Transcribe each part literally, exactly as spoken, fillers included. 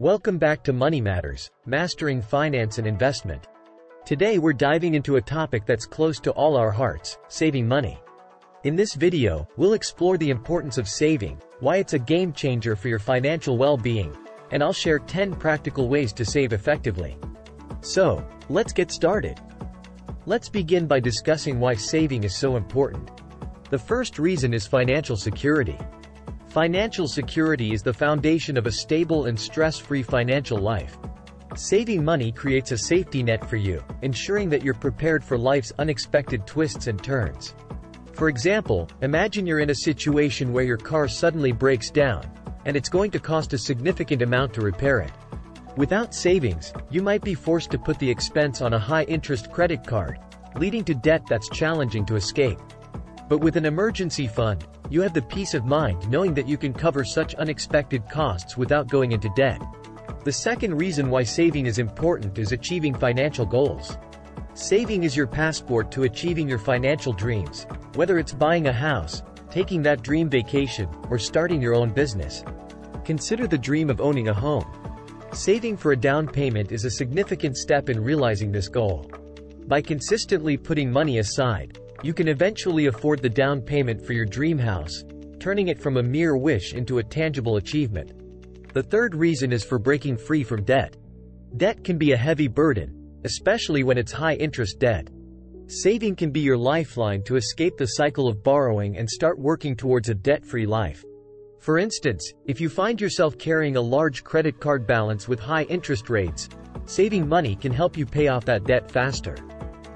Welcome back to Money Matters, Mastering Finance and Investment. Today we're diving into a topic that's close to all our hearts, saving money. In this video, we'll explore the importance of saving, why it's a game changer for your financial well-being, and I'll share ten practical ways to save effectively. So, let's get started. Let's begin by discussing why saving is so important. The first reason is financial security. Financial security is the foundation of a stable and stress-free financial life. Saving money creates a safety net for you, ensuring that you're prepared for life's unexpected twists and turns. For example, imagine you're in a situation where your car suddenly breaks down, and it's going to cost a significant amount to repair it. Without savings, you might be forced to put the expense on a high-interest credit card, leading to debt that's challenging to escape. But with an emergency fund, you have the peace of mind knowing that you can cover such unexpected costs without going into debt. The second reason why saving is important is achieving financial goals. Saving is your passport to achieving your financial dreams, whether it's buying a house, taking that dream vacation, or starting your own business. Consider the dream of owning a home. Saving for a down payment is a significant step in realizing this goal. By consistently putting money aside, you can eventually afford the down payment for your dream house, turning it from a mere wish into a tangible achievement. The third reason is for breaking free from debt. Debt can be a heavy burden, especially when it's high-interest debt. Saving can be your lifeline to escape the cycle of borrowing and start working towards a debt-free life. For instance, if you find yourself carrying a large credit card balance with high interest rates, saving money can help you pay off that debt faster.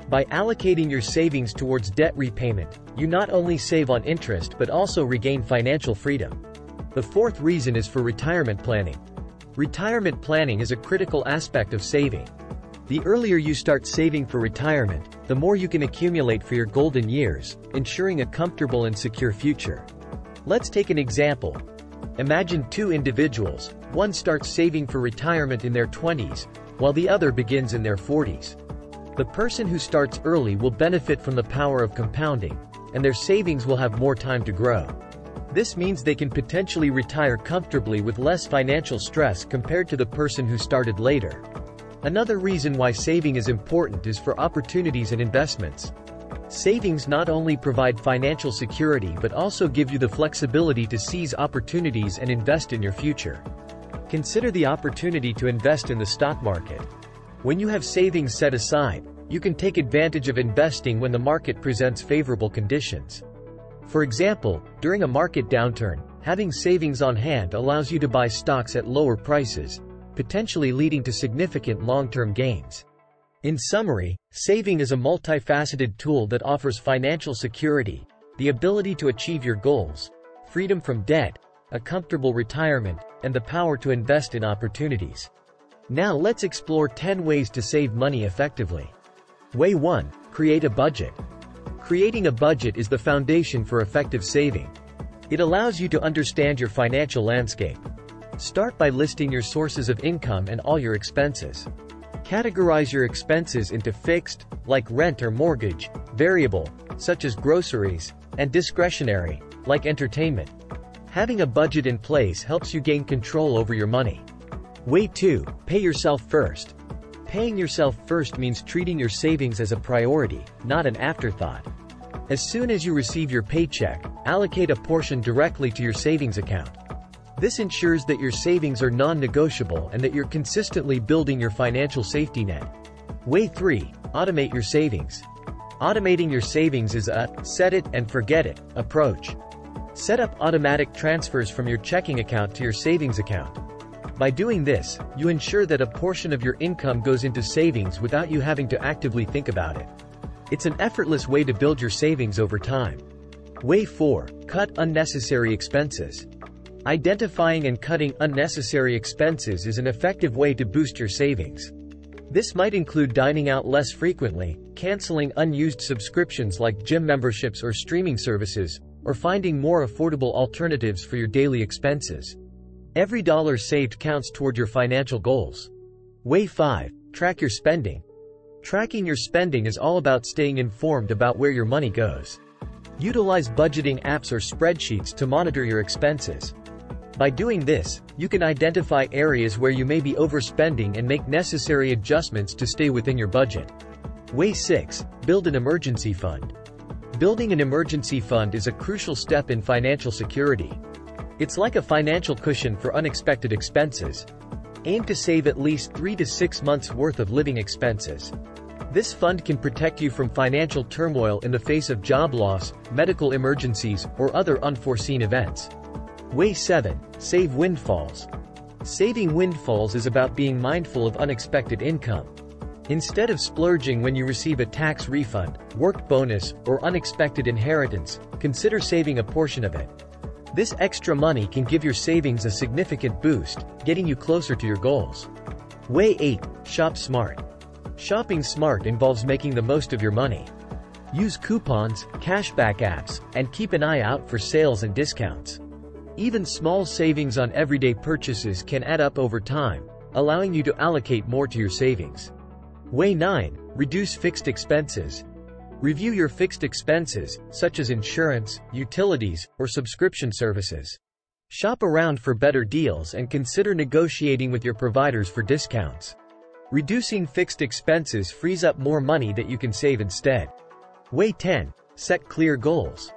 By allocating your savings towards debt repayment, you not only save on interest but also regain financial freedom. The fourth reason is for retirement planning. Retirement planning is a critical aspect of saving. The earlier you start saving for retirement, the more you can accumulate for your golden years, ensuring a comfortable and secure future. Let's take an example. Imagine two individuals. One starts saving for retirement in their twenties, while the other begins in their forties. The person who starts early will benefit from the power of compounding, and their savings will have more time to grow. This means they can potentially retire comfortably with less financial stress compared to the person who started later. Another reason why saving is important is for opportunities and investments. Savings not only provide financial security but also give you the flexibility to seize opportunities and invest in your future. Consider the opportunity to invest in the stock market. When you have savings set aside, you can take advantage of investing when the market presents favorable conditions. For example, during a market downturn, having savings on hand allows you to buy stocks at lower prices, potentially leading to significant long-term gains. In summary, saving is a multifaceted tool that offers financial security, the ability to achieve your goals, freedom from debt, a comfortable retirement, and the power to invest in opportunities. Now let's explore ten ways to save money effectively. Way one. Create a budget. Creating a budget is the foundation for effective saving. It allows you to understand your financial landscape. Start by listing your sources of income and all your expenses. Categorize your expenses into fixed, like rent or mortgage, variable, such as groceries, and discretionary, like entertainment. Having a budget in place helps you gain control over your money. Way two. Pay yourself first. Paying yourself first means treating your savings as a priority, not an afterthought. As soon as you receive your paycheck, allocate a portion directly to your savings account. This ensures that your savings are non-negotiable and that you're consistently building your financial safety net. Way three. Automate your savings. Automating your savings is a set-it-and-forget-it approach. Set up automatic transfers from your checking account to your savings account. By doing this, you ensure that a portion of your income goes into savings without you having to actively think about it. It's an effortless way to build your savings over time. Way four. Cut unnecessary expenses. Identifying and cutting unnecessary expenses is an effective way to boost your savings. This might include dining out less frequently, canceling unused subscriptions like gym memberships or streaming services, or finding more affordable alternatives for your daily expenses. Every dollar saved counts toward your financial goals. Way five. Track your spending. Tracking your spending is all about staying informed about where your money goes. Utilize budgeting apps or spreadsheets to monitor your expenses. By doing this, you can identify areas where you may be overspending and make necessary adjustments to stay within your budget. Way six. Build an emergency fund. Building an emergency fund is a crucial step in financial security. It's like a financial cushion for unexpected expenses. Aim to save at least three to six months' worth of living expenses. This fund can protect you from financial turmoil in the face of job loss, medical emergencies, or other unforeseen events. Way seven. Save windfalls. Saving windfalls is about being mindful of unexpected income. Instead of splurging when you receive a tax refund, work bonus, or unexpected inheritance, consider saving a portion of it. This extra money can give your savings a significant boost, getting you closer to your goals. Way eight. Shop smart. Shopping smart involves making the most of your money. Use coupons, cashback apps, and keep an eye out for sales and discounts. Even small savings on everyday purchases can add up over time, allowing you to allocate more to your savings. Way nine. Reduce fixed expenses. Review your fixed expenses, such as insurance, utilities, or subscription services. Shop around for better deals and consider negotiating with your providers for discounts. Reducing fixed expenses frees up more money that you can save instead. Way ten. Set clear goals.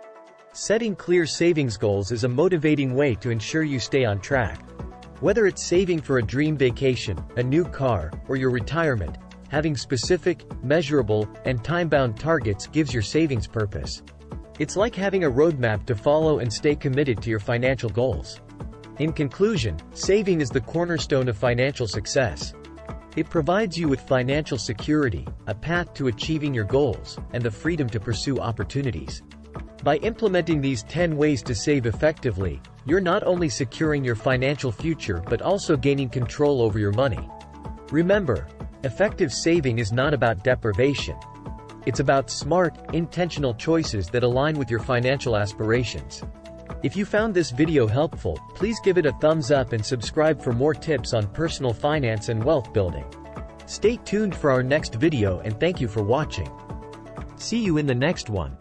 Setting clear savings goals is a motivating way to ensure you stay on track. Whether it's saving for a dream vacation, a new car, or your retirement, having specific, measurable, and time-bound targets gives your savings purpose. It's like having a roadmap to follow and stay committed to your financial goals. In conclusion, saving is the cornerstone of financial success. It provides you with financial security, a path to achieving your goals, and the freedom to pursue opportunities. By implementing these ten ways to save effectively, you're not only securing your financial future but also gaining control over your money. Remember, effective saving is not about deprivation. It's about smart, intentional choices that align with your financial aspirations. If you found this video helpful, please give it a thumbs up and subscribe for more tips on personal finance and wealth building. Stay tuned for our next video and thank you for watching. See you in the next one.